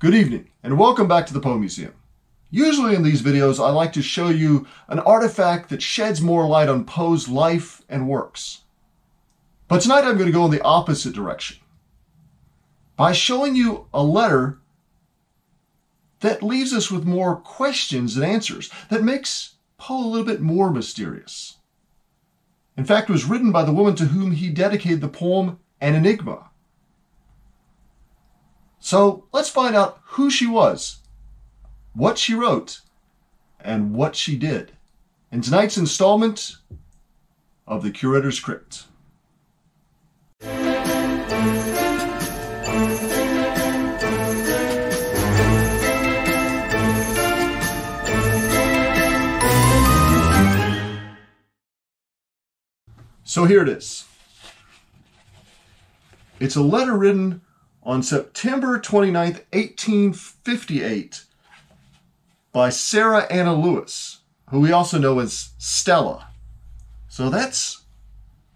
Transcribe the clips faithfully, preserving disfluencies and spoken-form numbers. Good evening, and welcome back to the Poe Museum. Usually in these videos, I like to show you an artifact that sheds more light on Poe's life and works. But tonight I'm going to go in the opposite direction by showing you a letter that leaves us with more questions than answers, that makes Poe a little bit more mysterious. In fact, it was written by the woman to whom he dedicated the poem, An Enigma. So let's find out who she was, what she wrote, and what she did in tonight's installment of the Curator's Crypt. So here it is. It's a letter written on September twenty-ninth, eighteen fifty-eight, by Sarah Anna Lewis, who we also know as Stella. So that's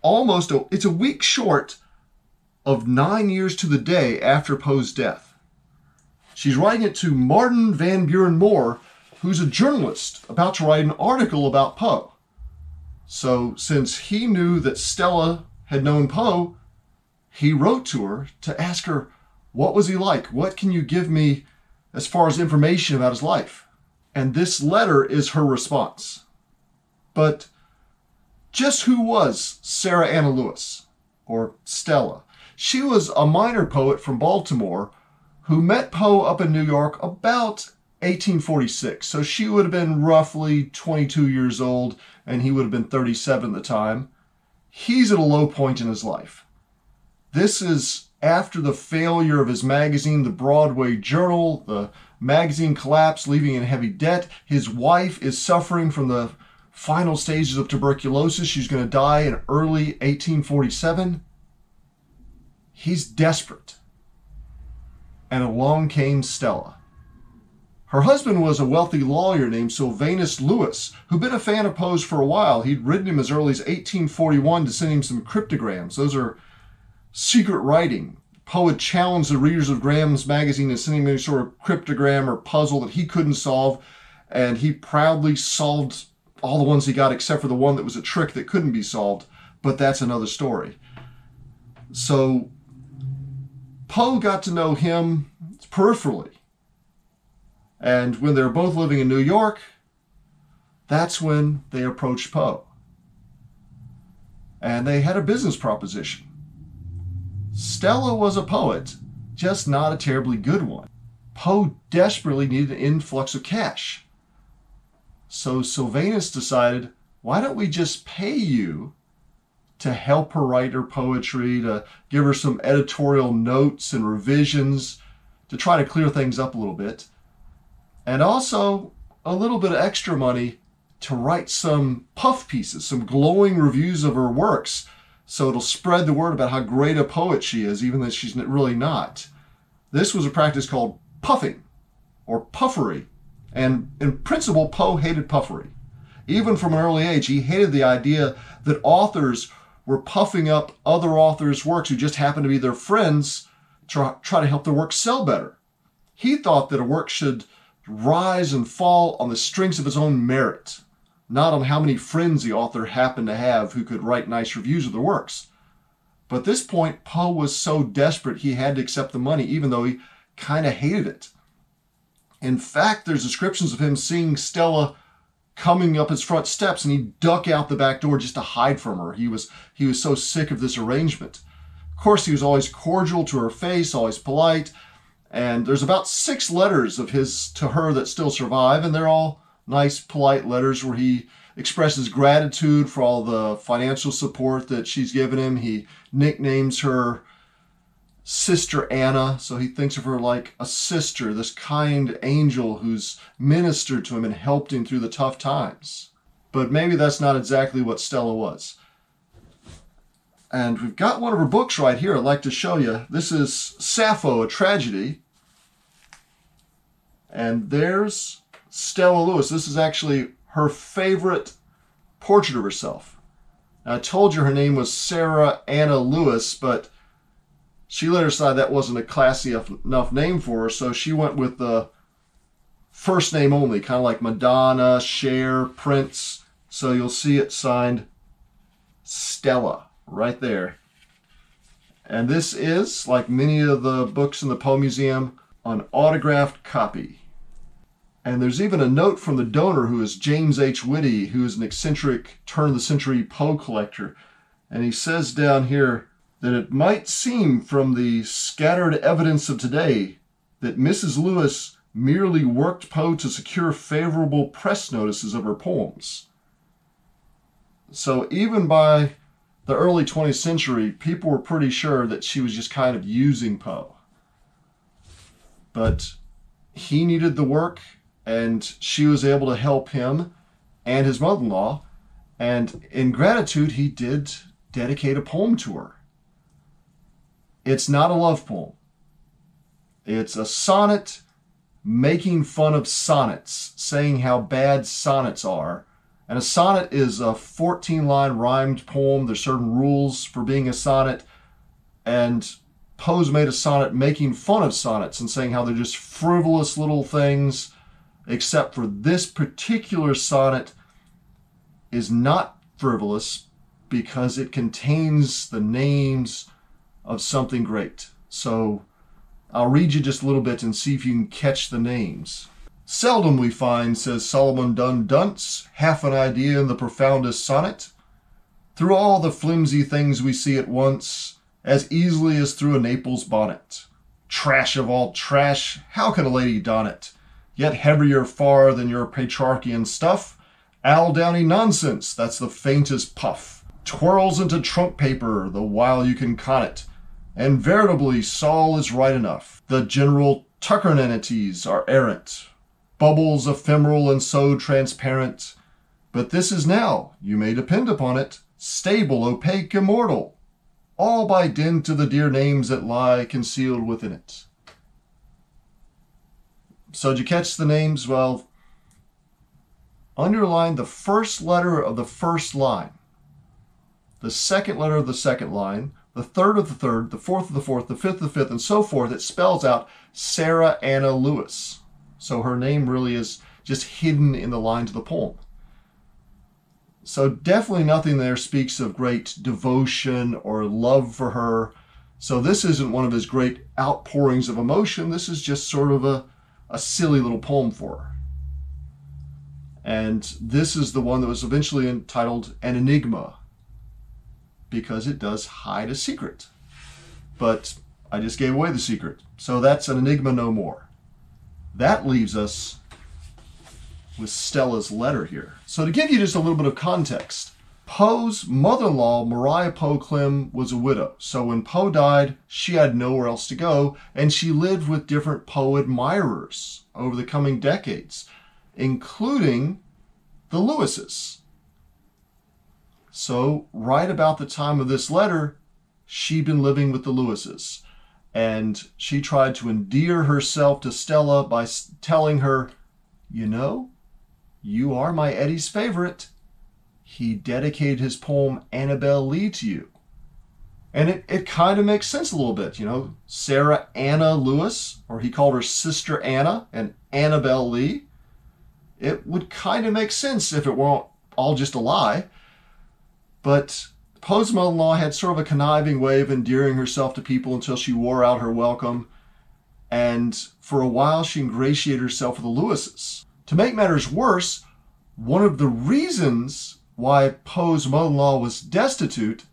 almost, a, it's a week short of nine years to the day after Poe's death. She's writing it to Martin Van Buren Moore, who's a journalist about to write an article about Poe. So since he knew that Stella had known Poe, he wrote to her to ask her, what was he like? What can you give me as far as information about his life? And this letter is her response. But just who was Sarah Anna Lewis, or Stella? She was a minor poet from Baltimore who met Poe up in New York about eighteen forty-six. So she would have been roughly twenty-two years old, and he would have been thirty-seven at the time. He's at a low point in his life. This is after the failure of his magazine, the Broadway Journal. The magazine collapsed, leaving in heavy debt. His wife is suffering from the final stages of tuberculosis. She's going to die in early eighteen forty-seven. He's desperate. And along came Stella. Her husband was a wealthy lawyer named Sylvanus Lewis, who'd been a fan of Poe's for a while. He'd written him as early as eighteen forty-one to send him some cryptograms. Those are secret writing. Poe had challenged the readers of Graham's magazine in sending any sort of cryptogram or puzzle that he couldn't solve, and he proudly solved all the ones he got except for the one that was a trick that couldn't be solved, but that's another story. So Poe got to know him peripherally, and when they were both living in New York, that's when they approached Poe, and they had a business proposition. Stella was a poet, just not a terribly good one. Poe desperately needed an influx of cash. So Sylvanus decided, why don't we just pay you to help her write her poetry, to give her some editorial notes and revisions, to try to clear things up a little bit, and also a little bit of extra money to write some puff pieces, some glowing reviews of her works, so it'll spread the word about how great a poet she is, even though she's really not. This was a practice called puffing, or puffery. And in principle, Poe hated puffery. Even from an early age, he hated the idea that authors were puffing up other authors' works who just happened to be their friends to try to help their work sell better. He thought that a work should rise and fall on the strengths of its own merit, not on how many friends the author happened to have who could write nice reviews of their works. But at this point, Poe was so desperate he had to accept the money, even though he kind of hated it. In fact, there's descriptions of him seeing Stella coming up his front steps, and he'd duck out the back door just to hide from her. He was, he was so sick of this arrangement. Of course, he was always cordial to her face, always polite, and there's about six letters of his to her that still survive, and they're all nice, polite letters where he expresses gratitude for all the financial support that she's given him. He nicknames her Sister Anna, so he thinks of her like a sister, this kind angel who's ministered to him and helped him through the tough times. But maybe that's not exactly what Stella was. And we've got one of her books right here I'd like to show you. This is Sappho, A Tragedy. And there's Stella Lewis. This is actually her favorite portrait of herself. Now, I told you her name was Sarah Anna Lewis, but she later decided that wasn't a classy enough name for her, so she went with the first name only, kind of like Madonna, Cher, Prince. So you'll see it signed Stella right there. And this is, like many of the books in the Poe Museum, an autographed copy. And there's even a note from the donor, who is James H. Whitty, who is an eccentric turn-of-the-century Poe collector. And he says down here that it might seem from the scattered evidence of today that Missus Lewis merely worked Poe to secure favorable press notices of her poems. So even by the early twentieth century, people were pretty sure that she was just kind of using Poe. But he needed the work, and she was able to help him and his mother-in-law, and in gratitude he did dedicate a poem to her. It's not a love poem. It's a sonnet making fun of sonnets, saying how bad sonnets are. And a sonnet is a fourteen-line rhymed poem. There's certain rules for being a sonnet, and Poe's made a sonnet making fun of sonnets and saying how they're just frivolous little things, except for this particular sonnet is not frivolous because it contains the names of something great. So I'll read you just a little bit and see if you can catch the names. "Seldom we find," says Solomon Dun Dunce, "half an idea in the profoundest sonnet. Through all the flimsy things we see at once, as easily as through a Naples bonnet. Trash of all trash, how can a lady don it? Yet heavier far than your Petrarchian stuff, Aldowny nonsense, that's the faintest puff, twirls into trunk paper the while you can con it, and veritably Saul is right enough. The general Tuckernanities are errant, bubbles ephemeral and so transparent, but this is now, you may depend upon it, stable, opaque, immortal, all by dint of the dear names that lie concealed within it." So did you catch the names? Well, underline the first letter of the first line, the second letter of the second line, the third of the third, the fourth of the fourth, the fifth of the fifth, and so forth. It spells out Sarah Anna Lewis. So her name really is just hidden in the lines of the poem. So definitely nothing there speaks of great devotion or love for her. So this isn't one of his great outpourings of emotion. This is just sort of a, a silly little poem for her. And this is the one that was eventually entitled An Enigma, because it does hide a secret. But I just gave away the secret. So that's An Enigma no more. That leaves us with Stella's letter here. So to give you just a little bit of context, Poe's mother-in-law, Mariah Poe Clem, was a widow. So when Poe died, she had nowhere else to go, and she lived with different Poe admirers over the coming decades, including the Lewises. So right about the time of this letter, she'd been living with the Lewises, and she tried to endear herself to Stella by telling her, "You know, you are my Eddie's favorite. He dedicated his poem Annabel Lee to you." And it, it kind of makes sense a little bit, you know, Sarah Anna Lewis, or he called her Sister Anna, and Annabel Lee. It would kind of make sense if it weren't all just a lie. But Poe's mother-in-law had sort of a conniving way of endearing herself to people until she wore out her welcome. And for a while, she ingratiated herself with the Lewises. To make matters worse, one of the reasons why Poe's mother-in-law was destitute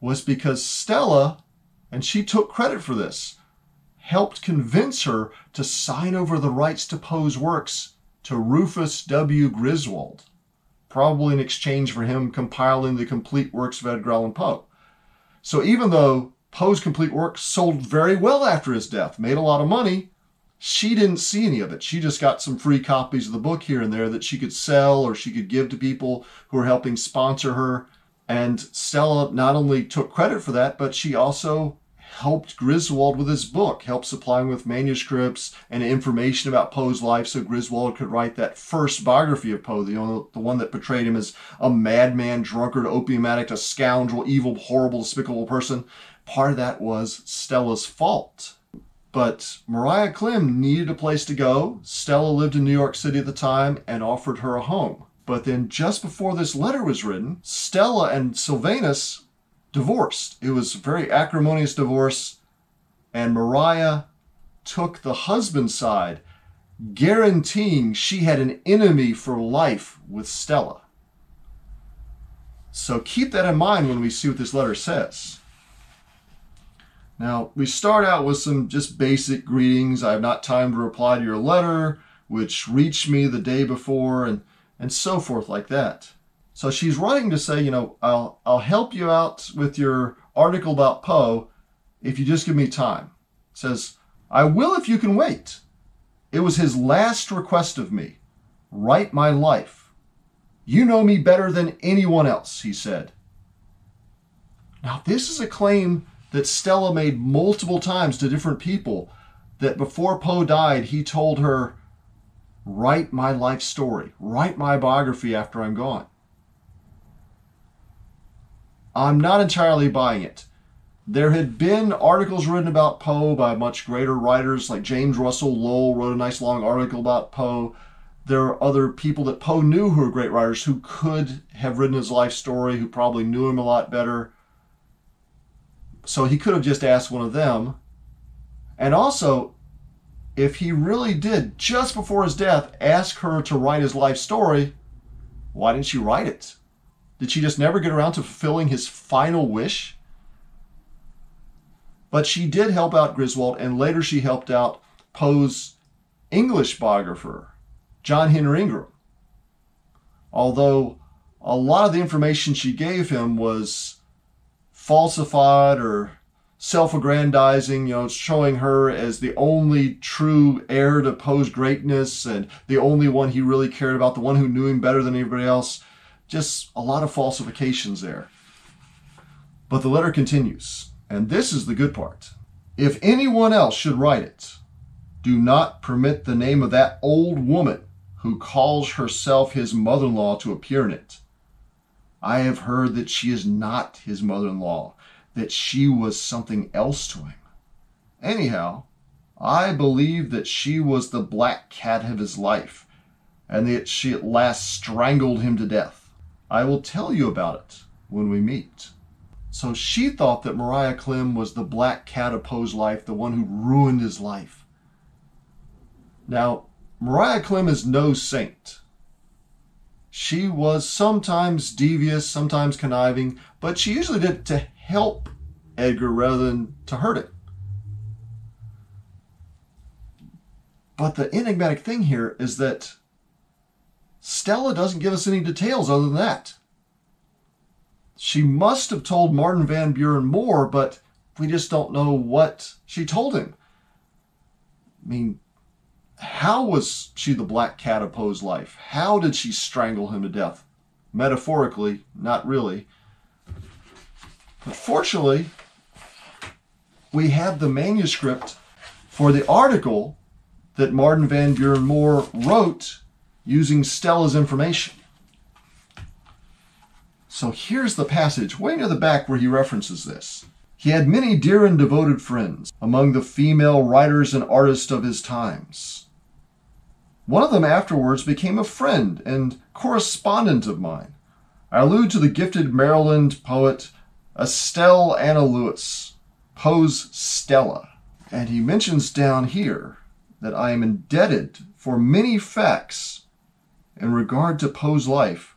was because Stella, and she took credit for this, helped convince her to sign over the rights to Poe's works to Rufus W. Griswold, probably in exchange for him compiling the complete works of Edgar Allan Poe. So even though Poe's complete work sold very well after his death, made a lot of money, she didn't see any of it. She just got some free copies of the book here and there that she could sell or she could give to people who were helping sponsor her. And Stella not only took credit for that, but she also helped Griswold with his book, helped supply him with manuscripts and information about Poe's life so Griswold could write that first biography of Poe, the, the one that portrayed him as a madman, drunkard, opium addict, a scoundrel, evil, horrible, despicable person. Part of that was Stella's fault. But Mariah Clem needed a place to go. Stella lived in New York City at the time and offered her a home. But then just before this letter was written, Stella and Sylvanus divorced. It was a very acrimonious divorce. And Mariah took the husband's side, guaranteeing she had an enemy for life with Stella. So keep that in mind when we see what this letter says. Now, we start out with some just basic greetings. I have not time to reply to your letter, which reached me the day before, and, and so forth like that. So she's writing to say, you know, I'll, I'll help you out with your article about Poe if you just give me time. It says, I will if you can wait. It was his last request of me. Write my life. You know me better than anyone else, he said. Now, this is a claim that Stella made multiple times to different people, that before Poe died, he told her, write my life story, write my biography after I'm gone. I'm not entirely buying it. There had been articles written about Poe by much greater writers, like James Russell Lowell wrote a nice long article about Poe. There are other people that Poe knew who were great writers who could have written his life story, who probably knew him a lot better. So he could have just asked one of them. And also, if he really did, just before his death, ask her to write his life story, why didn't she write it? Did she just never get around to fulfilling his final wish? But she did help out Griswold, and later she helped out Poe's English biographer, John Henry Ingram. Although a lot of the information she gave him was falsified or self-aggrandizing, you know, showing her as the only true heir to Poe's greatness and the only one he really cared about, the one who knew him better than anybody else. Just a lot of falsifications there. But the letter continues, and this is the good part. If anyone else should write it, do not permit the name of that old woman who calls herself his mother-in-law to appear in it. I have heard that she is not his mother-in-law, that she was something else to him. Anyhow, I believe that she was the black cat of his life, and that she at last strangled him to death. I will tell you about it when we meet. So she thought that Mariah Clem was the black cat of Poe's life, the one who ruined his life. Now, Mariah Clem is no saint. She was sometimes devious, sometimes conniving, but she usually did it to help Edgar rather than to hurt him. But the enigmatic thing here is that Stella doesn't give us any details other than that. She must have told Martin Van Buren Moore, but we just don't know what she told him. I mean, how was she the black cat of Poe's life? How did she strangle him to death? Metaphorically, not really. But fortunately, we have the manuscript for the article that Martin Van Buren Moore wrote using Stella's information. So here's the passage way near the back where he references this. He had many dear and devoted friends among the female writers and artists of his times. One of them afterwards became a friend and correspondent of mine. I allude to the gifted Maryland poet Estelle Anna Lewis, Poe's Stella. And he mentions down here that I am indebted for many facts in regard to Poe's life.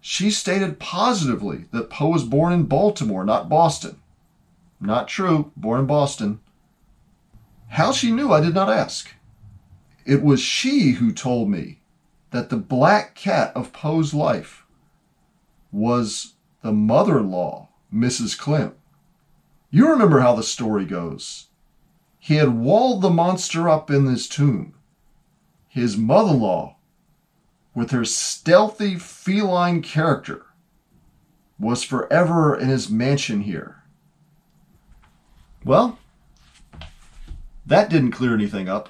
She stated positively that Poe was born in Baltimore, not Boston. Not true, born in Boston. How she knew, I did not ask. It was she who told me that the black cat of Poe's life was the mother-in-law, Missus Clem. You remember how the story goes. He had walled the monster up in his tomb. His mother-in-law, with her stealthy feline character, was forever in his mansion here. Well, that didn't clear anything up.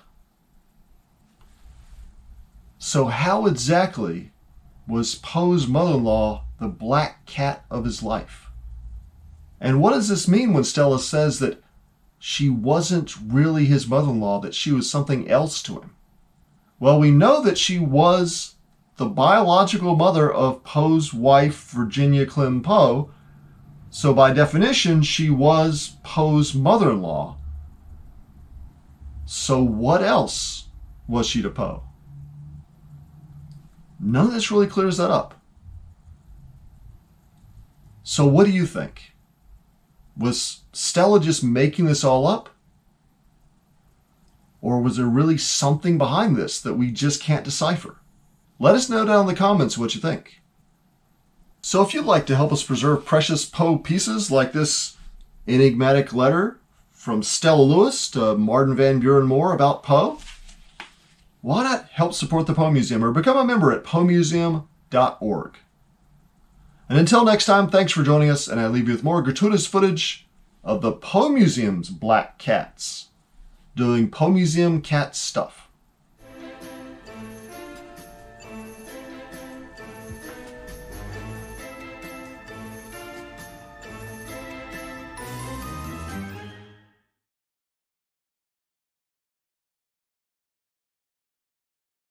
So how exactly was Poe's mother-in-law the black cat of his life? And what does this mean when Stella says that she wasn't really his mother-in-law, that she was something else to him? Well, we know that she was the biological mother of Poe's wife, Virginia Clemm Poe, so by definition, she was Poe's mother-in-law. So what else was she to Poe? None of this really clears that up. So what do you think? Was Stella just making this all up? Or was there really something behind this that we just can't decipher? Let us know down in the comments what you think. So if you'd like to help us preserve precious Poe pieces like this enigmatic letter from Stella Lewis to Martin Van Buren Moore about Poe, why not help support the Poe Museum or become a member at poe museum dot org? And until next time, thanks for joining us, and I leave you with more gratuitous footage of the Poe Museum's black cats doing Poe Museum cat stuff.